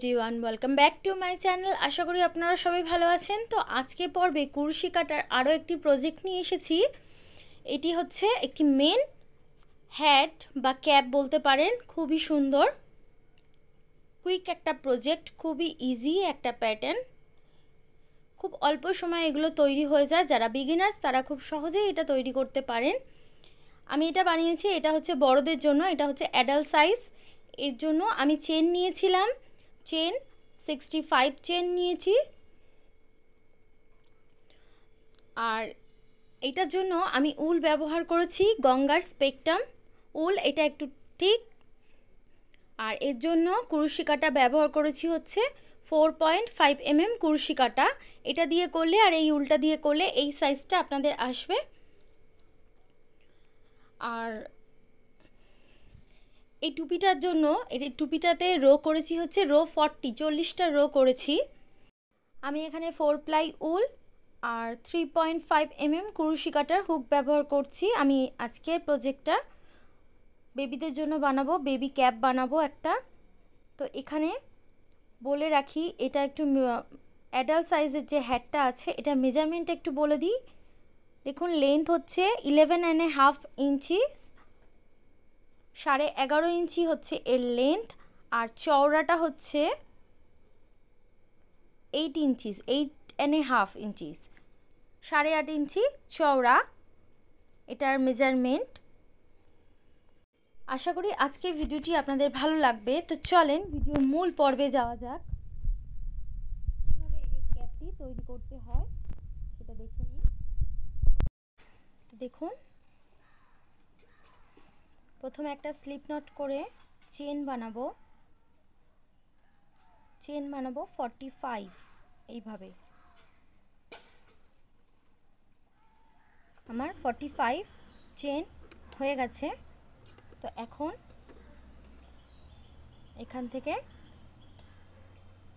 Everyone welcome back to my channel. আশা করি আপনারা সবাই ভালো আছেন। তো আজকে পর্বে কুরুশি কাটার আরও একটি প্রজেক্ট নিয়ে এসেছি। এটি হচ্ছে একটি মেন হ্যাট বা ক্যাপ বলতে পারেন, খুবই সুন্দর কুইক একটা প্রজেক্ট, খুবই ইজি একটা প্যাটার্ন। খুব অল্প সময়ে এগুলো তৈরি হয়ে যায়, যারা বিগিনার্স তারা খুব সহজেই এটা তৈরি করতে পারেন। আমি এটা বানিয়েছি, এটা হচ্ছে বড়দের জন্য, এটা হচ্ছে অ্যাডাল্ট সাইজ। এর জন্য আমি চেন নিয়েছিলাম, চেন 65 চেন নিয়েছি। আর এটার জন্য আমি উল ব্যবহার করেছি, গঙ্গার স্পেকট্রাম উল, এটা একটু থিক। আর এর জন্য কুরুশি কাটা ব্যবহার করেছি হচ্ছে 4.5 mm কুরুশি কাটা। এটা দিয়ে করলে আর এই উলটা দিয়ে করলে এই সাইজটা আপনাদের আসবে। আর এই টুপিটার জন্য, এই টুপিটাতে রো করেছি হচ্ছে রো 40 রো করেছি। আমি এখানে 4 ply উল আর 3.5 mm কুরুশি কাটার হুক ব্যবহার করছি। আমি আজকের প্রজেক্টটা বেবিদের জন্য বানাবো, বেবি ক্যাপ বানাবো একটা। তো এখানে বলে রাখি, এটা একটু অ্যাডাল্ট সাইজের যে হ্যাটটা আছে এটা মেজারমেন্ট একটু বলে দিই। দেখুন, লেন্থ হচ্ছে 11.5 ইঞ্চি, 11.5 ইঞ্চি হচ্ছে এর লেন্থ। আর চওড়াটা হচ্ছে 8 ইঞ্চিস, 8.5 ইঞ্চিস, 8.5 ইঞ্চি চওড়া এটার মেজারমেন্ট। আশা করি আজকের ভিডিওটি আপনাদের ভালো লাগবে। তো চলেন ভিডিওর মূল পর্বে যাওয়া যাক, কীভাবে এই ক্যাপটি তৈরি করতে হয় সেটা দেখে নিন। দেখুন, প্রথমে একটা স্লিপ নট করে চেন বানাবো, চেন বানাবো 45 এইভাবে। আমার 45 চেন হয়ে গেছে। তো এখন এখান থেকে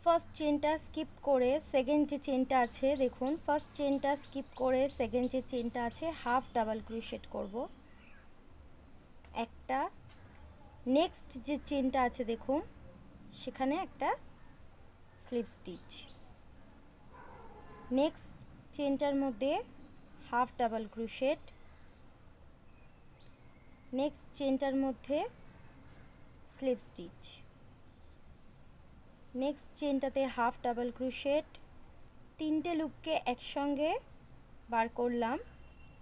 ফার্স্ট চেনটা স্কিপ করে সেকেন্ড যে চেনটা আছে, দেখুন ফার্স্ট চেনটা স্কিপ করে সেকেন্ড যে চেনটা আছে হাফ ডাবল ক্রোশেট করব একটা। নেক্সট যে চেনটা আছে দেখুন, সেখানে একটা স্লিপ স্টিচ। নেক্সট চেনটার মধ্যে হাফ ডাবল ক্রোশেট। নেক্সট চেনটার মধ্যে স্লিপ স্টিচ। নেক্সট চেনটাতে হাফ ডাবল ক্রোশেট। তিনটে লুপকে একসঙ্গে বার করলাম,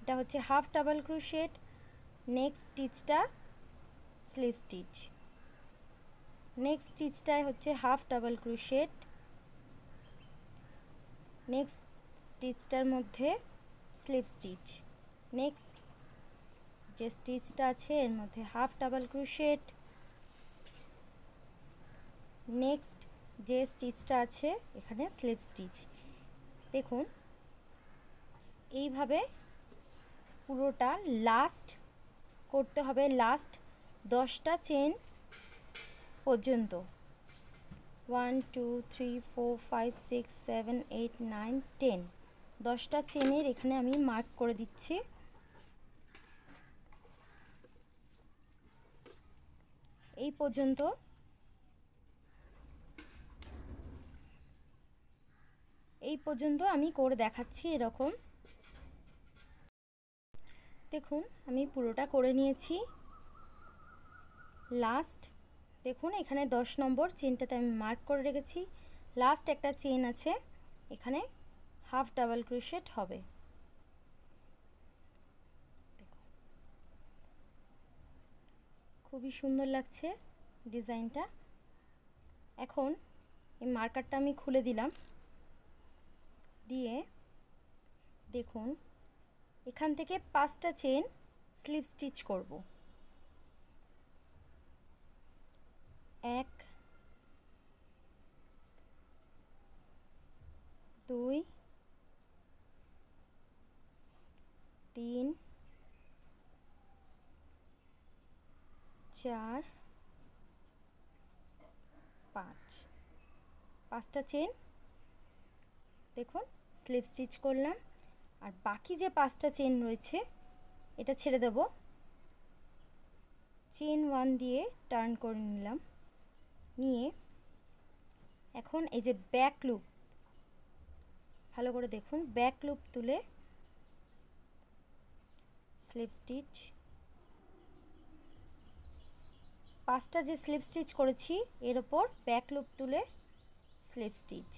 এটা হচ্ছে হাফ ডাবল ক্রোশেট। নেক্সট স্টিচটা স্লিপ স্টিচ। নেক্সট স্টিচটায় হচ্ছে হাফ ডাবল ক্রোশেট। নেক্সট স্টিচটার মধ্যে স্লিপ স্টিচ। নেক্সট যে স্টিচটা আছে এর মধ্যে হাফ ডাবল ক্রোশেট। নেক্সট যে স্টিচটা আছে এখানে স্লিপ স্টিচ। দেখুন এইভাবে পুরোটা লাস্ট করতে হবে, লাস্ট 10টা চেন পর্যন্ত। 1 2 3 4 5 6 7 8 9 10 10টা চেনের এখানে আমি মার্ক করে দিচ্ছি। এই পর্যন্ত আমি করে দেখাচ্ছি এরকম। দেখুন আমি পুরোটা করে নিয়েছি লাস্ট। দেখুন এখানে 10 নম্বর চেনটাতে আমি মার্ক করে রেখেছি। লাস্ট একটা চেন আছে, এখানে হাফ ডাবল ক্রোশেট হবে। খুবই সুন্দর লাগছে ডিজাইনটা। এখন এই মার্কারটা আমি খুলে দিলাম, দিয়ে দেখুন এখান থেকে 5টা চেন স্লিপ স্টিচ করব। 1 2 3 4 5 5টা চেন দেখুন স্লিপ স্টিচ করলাম। আর বাকি যে 5টা চেন রয়েছে এটা ছেড়ে দেব। চেন 1 দিয়ে টার্ন করে নিলাম, নিয়ে এখন এই যে ব্যাক লুপ, ভালো করে দেখুন, ব্যাক লুপ তুলে স্লিপ স্টিচ, পাঁচটা যে স্লিপ স্টিচ করেছি এর ওপর ব্যাক লুপ তুলে স্লিপ স্টিচ,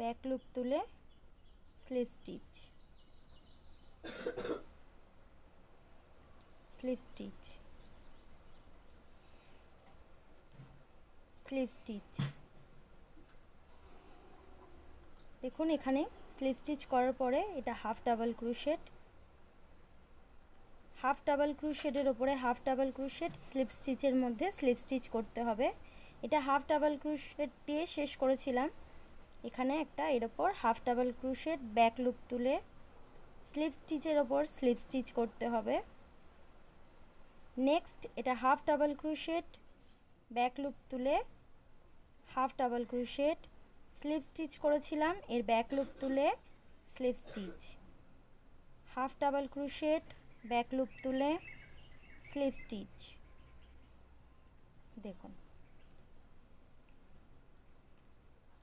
ব্যাক লুপ তুলে slip stitch, slip stitch, slip stitch. দেখুন এখানে স্লিপ স্টিচ করার পরে এটা half double crochet, half double ক্রোশেটের উপরে হাফ ডাবল ক্রোশেট স্লিপ স্টিচের মধ্যে স্লিপ স্টিচ করতে হবে। এটা হাফ ডাবল ক্রোশেট দিয়ে শেষ করেছিলাম, এখানে একটা এর ওপর half double crochet back loop তুলে স্লিপ স্টিচের ওপর স্লিপ স্টিচ করতে হবে। নেক্সট এটা half double crochet back loop তুলে half double crochet slip stitch করেছিলাম, এর ব্যাক লুপ তুলে slip stitch, half double crochet back loop তুলে স্লিপ স্টিচ। দেখুন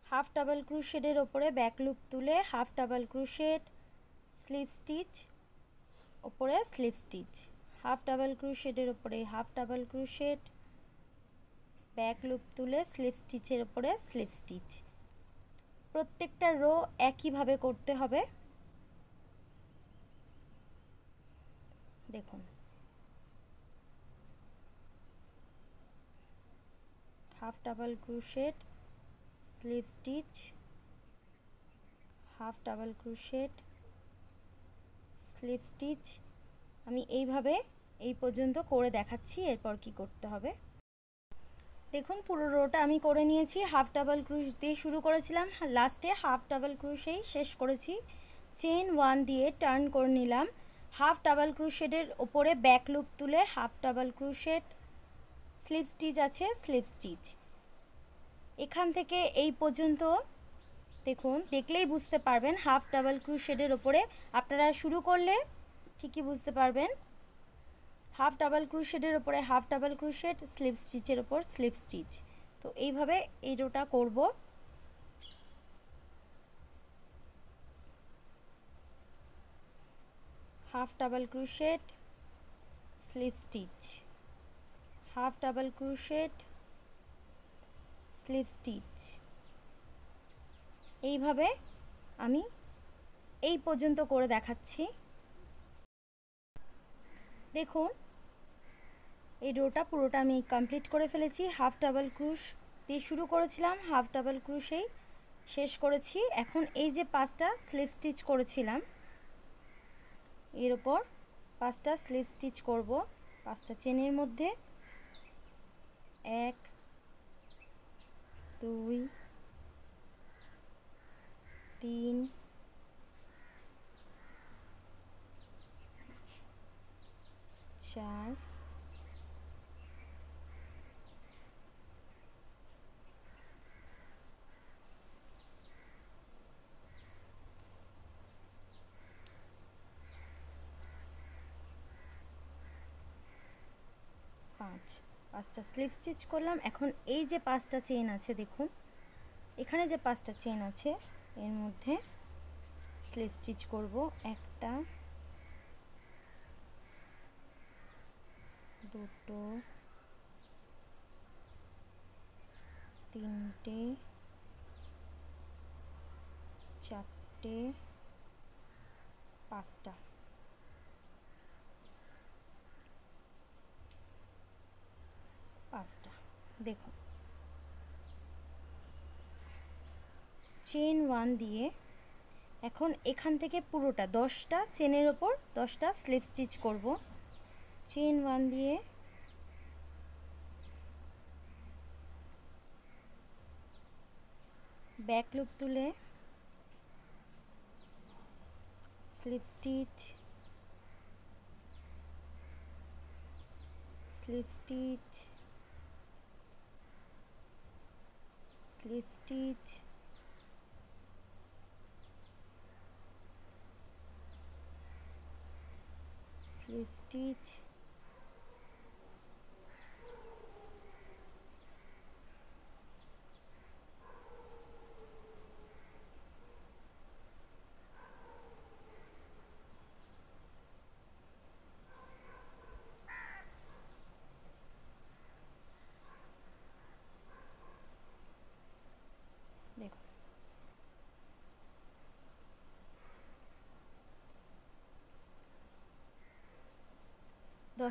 হাফ ডাবল ক্রোশেটের ওপরে ব্যাক লুপ তুলে half double crochet slip stitch, ওপরে স্লিপ স্টিচ, হাফ ডাবল ক্রোশেটের ওপরে half double crochet back loop তুলে স্লিপ স্টিচের ওপরে স্লিপ স্টিচ। প্রত্যেকটা রো একইভাবে করতে হবে। দেখুন half double crochet slip stitch, half double crochet slip stitch. আমি এইভাবে এই পর্যন্ত করে দেখাচ্ছি, এরপর কি করতে হবে। দেখুন পুরো রোটা আমি করে নিয়েছি, হাফ ডাবল ক্রোশ দিয়ে শুরু করেছিলাম, লাস্টে হাফ ডাবল ক্রোশেই শেষ করেছি। চেন ওয়ান দিয়ে টার্ন করে নিলাম, হাফ ডাবল ক্রোশেটের ওপরে ব্যাক লুপ তুলে half double crochet slip stitch আছে, স্লিপ স্টিচ। এখান থেকে এই পর্যন্ত দেখুন, দেখলেই বুঝতে পারবেন হাফ ডাবল ক্রোশেটের ওপরে, আপনারা শুরু করলে ঠিকই বুঝতে পারবেন। হাফ ডাবল ক্রোশেটের ওপরে হাফ ডাবল ক্রোশেট স্লিপ স্টিচের ওপর স্লিপ স্টিচ। তো এইভাবে এই রোটা করব। Half double crochet slip stitch, half double crochet slip stitch, এইভাবে আমি এই পর্যন্ত করে দেখাচ্ছি। দেখুন এই রোটা পুরোটা আমি কমপ্লিট করে ফেলেছি, হাফ ডাবল ক্রোশ দিয়ে শুরু করেছিলাম, হাফ ডাবল ক্রোশেই শেষ করেছি। এখন এই যে পাঁচটা স্লিপ স্টিচ করেছিলাম এর ওপর পাঁচটা স্লিপ স্টিচ করব, পাঁচটা চেনের মধ্যে, এক, দুই, তিন, চার, পাঁচ, পাঁচটা স্লিপ স্টিচ করলাম। এখন এই যে পাঁচটা চেন আছে, দেখুন এখানে যে পাঁচটা চেন আছে এর মধ্যে স্লিপ স্টিচ করব, একটা, দুটো, তিনটে, চারটে, পাঁচটা। দেখুন চেন ওয়ান দিয়ে এখন এখান থেকে পুরোটা 10টা চেনের ওপর 10টা স্লিপ স্টিচ করব। চেন ওয়ান দিয়ে ব্যাক লুপ তুলে slip stitch, slip stitch, slip stitch, slip stitch,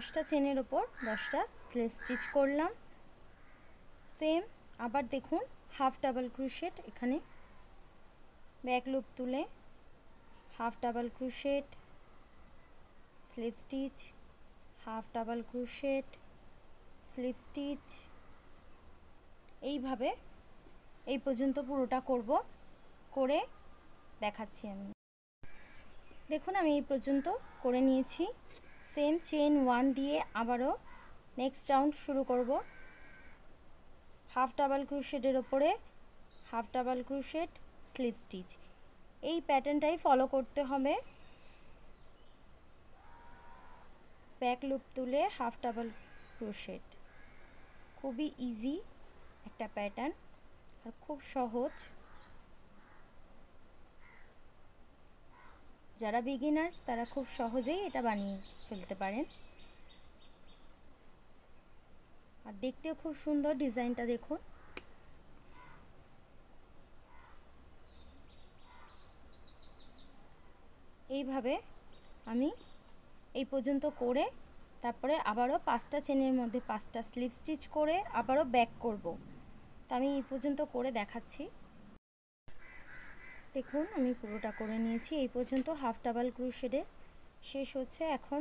10টা চেনের উপর 10টা স্লিভ স্টিচ করলাম সেম আবার দেখুন হাফ ডাবল ক্রোশেট এখানে ব্যাক লুপ তুলে half double crochet slip stitch half double crochet slip stitch এইভাবে এই পর্যন্ত পুরোটা করব করে দেখাচ্ছি আমি দেখুন আমি এই পর্যন্ত করে নিয়েছি সেম চেন 1 দিয়ে আবারো নেক্সট রাউন্ড শুরু করব হাফ ডাবল ক্রোশেটের উপরে half double crochet slip stitch এই প্যাটার্নটাই ফলো করতে হবে ব্যাক লুপ তুলে হাফ ডাবল ক্রোশেট খুবই ইজি একটা প্যাটার্ন আর খুব সহজ যারা বিগিনার্স তারা খুব সহজেই এটা বানিয়ে ফেলতে পারেন আর দেখতেও খুব সুন্দর ডিজাইনটা দেখুন এইভাবে আমি এই পর্যন্ত করে তারপরে আবারও 5টা চেনের মধ্যে 5টা স্লিভ স্টিচ করে আবারও ব্যাক করব তো আমি এই পর্যন্ত করে দেখাচ্ছি দেখুন আমি পুরোটা করে নিয়েছি এই পর্যন্ত হাফ ডাবল ক্রোশেটে শেষ হচ্ছে এখন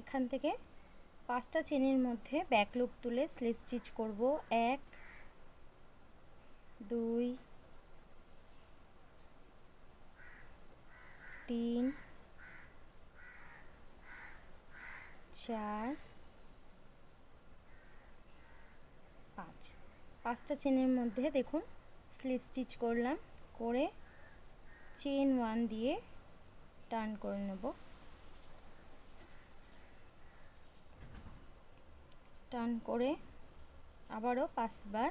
এখান থেকে 5টা চেনের মধ্যে ব্যাক লুপ তুলে স্লিভ স্টিচ করব 1 2 3 4 5 5টা চেনের মধ্যে দেখুন স্লিভ স্টিচ করলাম করে চেন 1 দিয়ে টার্ন করে নেব টার্ন করে আবারও 5বার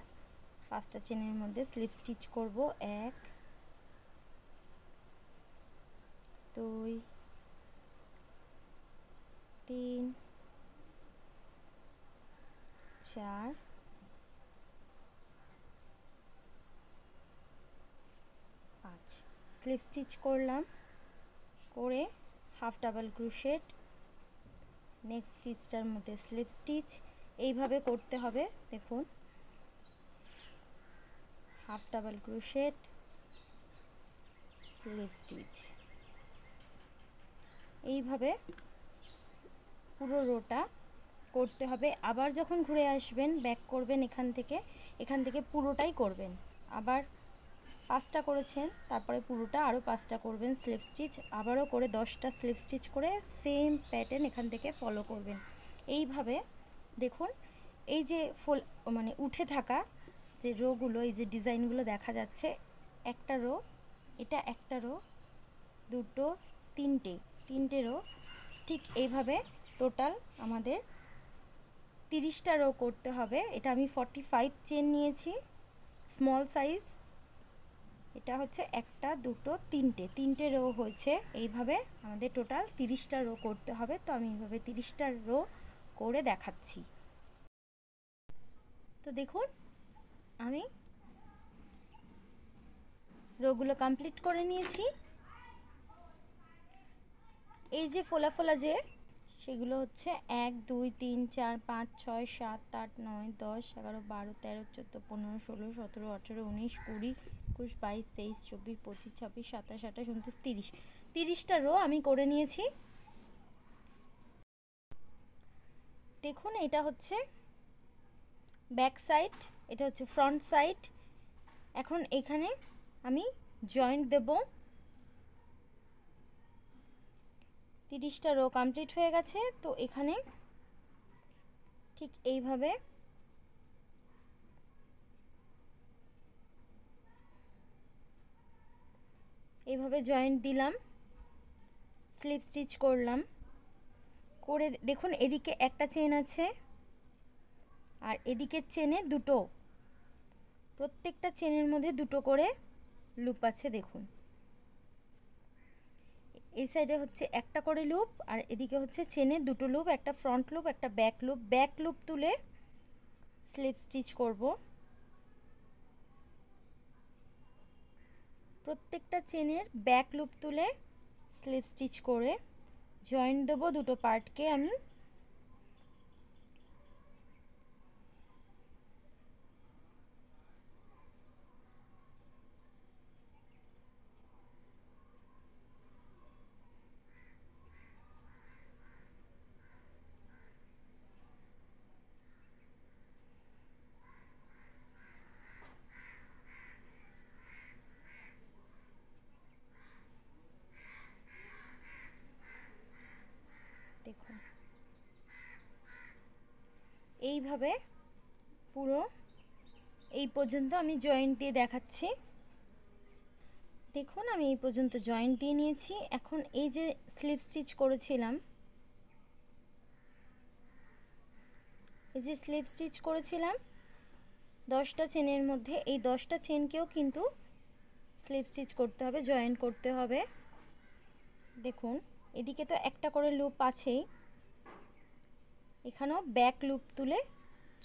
5টা চেনের মধ্যে স্লিভ স্টিচ করব 1 2 3 4 5 স্লিভ স্টিচ করলাম করে হাফ ডাবল ক্রোশেট নেক্সট স্টিচটার মধ্যে স্লিভ স্টিচ এইভাবে করতে হবে দেখুন half double crochet slip stitch এইভাবে পুরো রোটা করতে হবে আবার যখন ঘুরে আসবেন ব্যাক করবেন এখান থেকে পুরোটাই করবেন আবার 5টা করেছেন তারপরে পুরোটা আরও 5টা করবেন স্লিভ স্টিচ আবারও করে 10টা স্লিভ স্টিচ করে সেম প্যাটার্ন এখান থেকে ফলো করবেন এইভাবে দেখুন এই যে ফোল মানে উঠে থাকা যে রোগুলো এই যে ডিজাইনগুলো দেখা যাচ্ছে একটা রো এটা একটা রো দুটো তিনটে রো ঠিক এইভাবে টোটাল আমাদের 30টা রো করতে হবে এটা আমি 45 চেন নিয়েছি স্মল সাইজ এটা হচ্ছে একটা দুটো তিনটে রো হয়েছে এইভাবে আমাদের টোটাল 30টা রো করতে হবে তো আমি এইভাবে 30টা রো করে দেখাচ্ছি তো দেখুন আমি রোগুলো কমপ্লিট করে নিয়েছি এই যে ফোলা যে সেগুলো হচ্ছে 1 2 3 4 5 6 7 8 9 10 11 12 13 14 15 16 17 18 19 20 21 22 23 24 25 26 27 28 29 30 30টা রো আমি করে নিয়েছি দেখুন এটা হচ্ছে ব্যাক সাইড এটা হচ্ছে ফ্রন্ট সাইড এখন এখানে আমি জয়েন্ট দেব 30টা রো কমপ্লিট হয়ে গেছে তো এখানে ঠিক এইভাবে জয়েন্ট দিলাম স্লিপ স্টিচ করলাম করে দেখুন এদিকে একটা চেন আছে আর এদিকের চেনে দুটো প্রত্যেকটা চেনের মধ্যে দুটো করে লুপ আছে দেখুন এই সাইডে হচ্ছে একটা করে লুপ আর এদিকে হচ্ছে চেনে দুটো লুপ একটা ফ্রন্ট লুপ একটা ব্যাক লুপ তুলে স্লিপ স্টিচ করব প্রত্যেকটা চেনের ব্যাক লুপ তুলে স্লিপ স্টিচ করে জয়েন্ট দেবো দুটো পার্টকে আমি এইভাবে পুরো এই পর্যন্ত আমি জয়েন্ট দিয়ে দেখাচ্ছি। দেখুন আমি এই পর্যন্ত জয়েন্ট দিয়ে নিয়েছি। এখন এই যে স্লিপ স্টিচ করেছিলাম, এই যে স্লিপ স্টিচ করেছিলাম 10টা চেনের মধ্যে, এই 10টা চেনকেও কিন্তু স্লিপ স্টিচ করতে হবে, জয়েন্ট করতে হবে। দেখুন এদিকে তো একটা করে লুপ আছেই, এখানেও ব্যাক লুপ তুলে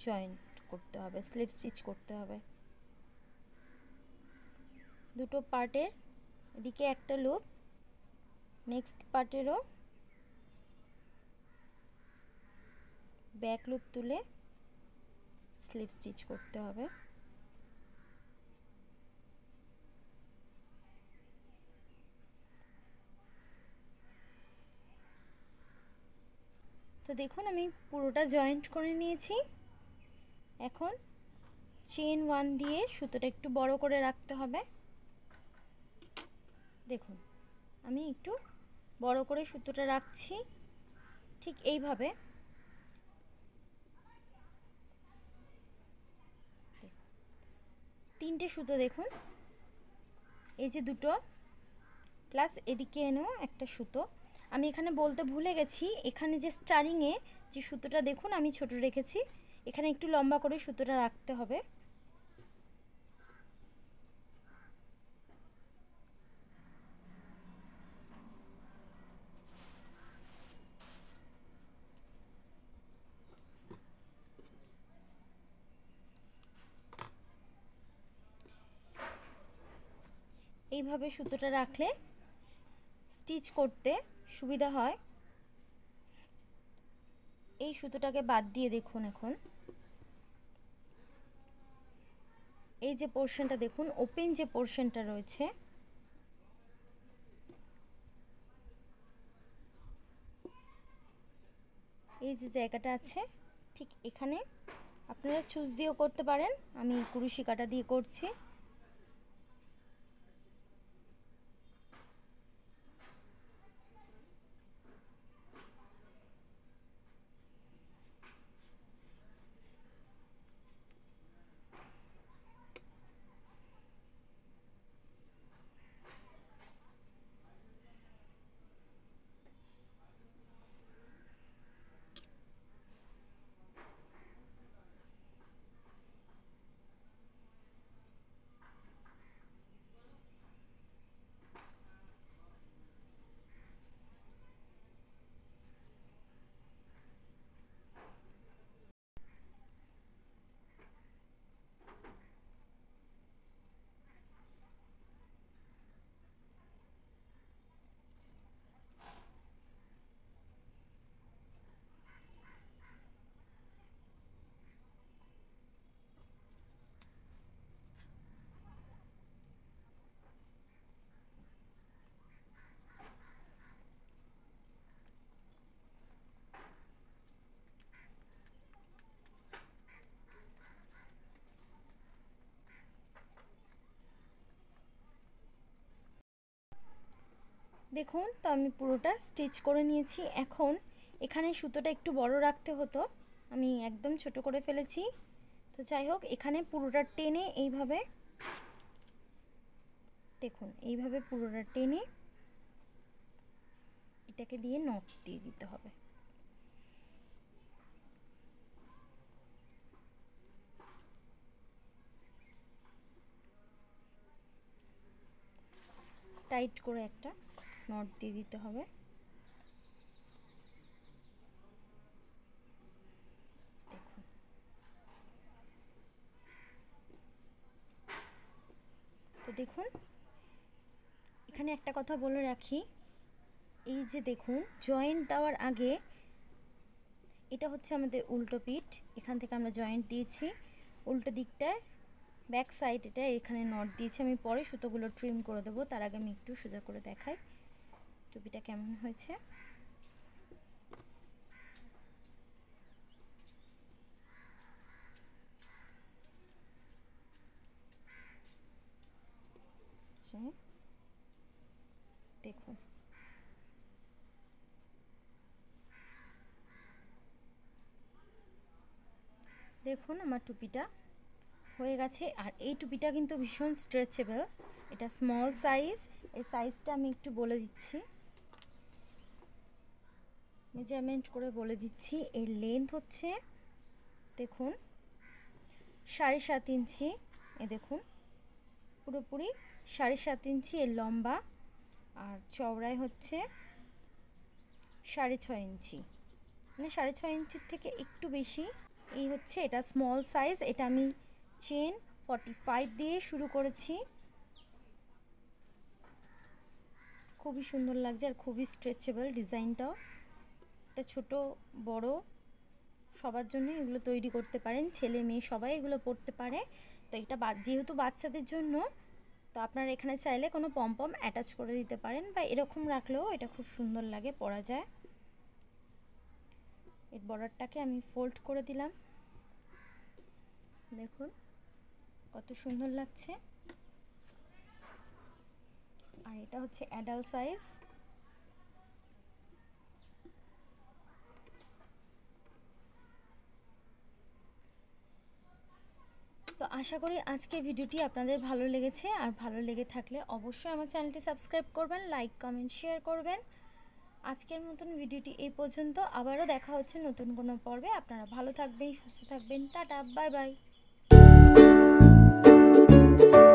জয়েন্ট করতে হবে, স্লিপ স্টিচ করতে হবে। দুটো পার্টের এদিকে একটা লুপ, নেক্সট পার্টেরও ব্যাক লুপ তুলে স্লিপ স্টিচ করতে হবে। তো দেখুন আমি পুরোটা জয়েন্ট করে নিয়েছি। এখন চেন 1 দিয়ে সুতোটা একটু বড় করে রাখতে হবে। দেখুন আমি একটু বড় করে সুতোটা রাখছি, ঠিক এইভাবে। তিনটে সুতো দেখুন, এই যে দুটো প্লাস এদিকে এনেও একটা সুতো। আমি এখানে বলতে ভুলে গেছি, এখানে যে স্টারিংয়ে যে সুতোটা দেখুন আমি ছোট রেখেছি, এখানে একটু লম্বা করে সুতোটা রাখতে হবে। এইভাবে সুতোটা রাখলে স্টিচ করতে সুবিধা হয়। এই সুতোটাকে বাদ দিয়ে দেখুন, এখন এই যে পোর্শনটা দেখুন, ওপেন যে পোর্শনটা রয়েছে, এই যে জায়গাটা আছে ঠিক এখানে, আপনারা চুজ দিয়েও করতে পারেন, আমি কুরুশি কাটা দিয়ে করছি। দেখুন তো আমি পুরোটা স্টিচ করে নিয়েছি। এখন এখানে সুতোটা একটু বড় রাখতে হতো, আমি একদম ছোট করে ফেলেছি। তো যাই হোক এখানে পুরোটা টেনে এইভাবে দেখুন, এইভাবে পুরোটা টেনে এটাকে দিয়ে নট দিয়ে দিতে হবে। টাইট করে একটা নট দিয়ে দিতে হবে। দেখুন তো, দেখুন এখানে একটা কথা বলে রাখি, এই যে দেখুন জয়েন্ট দেওয়ার আগে, এটা হচ্ছে আমাদের উল্টো পিঠ, এখান থেকে আমরা জয়েন্ট দিয়েছি, উল্টো দিকটায় ব্যাক সাইড এটা, এখানে নট দিয়েছি। আমি পরে সুতোগুলো ট্রিম করে দেবো, তার আগে আমি একটু সোজা করে দেখাই টুপিটা কেমন হয়েছে। দেখুন দেখুন আমার টুপিটা হয়ে গেছে। আর এই টুপিটা কিন্তু ভীষণ স্ট্রেচেবল, এটা স্মল সাইজ। এই সাইজটা আমি একটু বলে দিচ্ছি, মেজারমেন্ট করে বলে দিচ্ছি। এর লেন্থ হচ্ছে দেখুন 7.5 ইঞ্চি, এ দেখুন পুরোপুরি 7.5 ইঞ্চি এর লম্বা, আর চওড়ায় হচ্ছে 6.5 ইঞ্চি, মানে 6.5 ইঞ্চির থেকে একটু বেশি। এই হচ্ছে এটা স্মল সাইজ। এটা আমি চেন 45 দিয়ে শুরু করেছি। খুবই সুন্দর লাগছে আর খুবই স্ট্রেচেবল ডিজাইনটাও। এটা ছোট বড় সবার জন্য এগুলো তৈরি করতে পারেন, ছেলে মেয়ে সবাই এগুলো পরতে পারে। তো এটা যেহেতু বাচ্চাদের জন্য, তো আপনারা এখানে চাইলে কোনো পমপম অ্যাটাচ করে দিতে পারেন বা এরকম রাখলেও এটা খুব সুন্দর লাগে, পরা যায়। এর বর্ডারটাকে আমি ফোল্ড করে দিলাম, দেখুন কত সুন্দর লাগছে। আর এটা হচ্ছে অ্যাডাল্ট সাইজ। তো আশা করি আজকে ভিডিওটি আপনাদের ভালো লেগেছে, আর ভালো লেগে থাকলে অবশ্যই আমার চ্যানেলটি সাবস্ক্রাইব করবেন, লাইক কমেন্ট শেয়ার করবেন। আজকের মতন ভিডিওটি এই পর্যন্ত, আবারও দেখা হচ্ছে নতুন কোনো পর্বে। আপনারা ভালো থাকবেন, সুস্থ থাকবেন, টাটা, বাই বাই।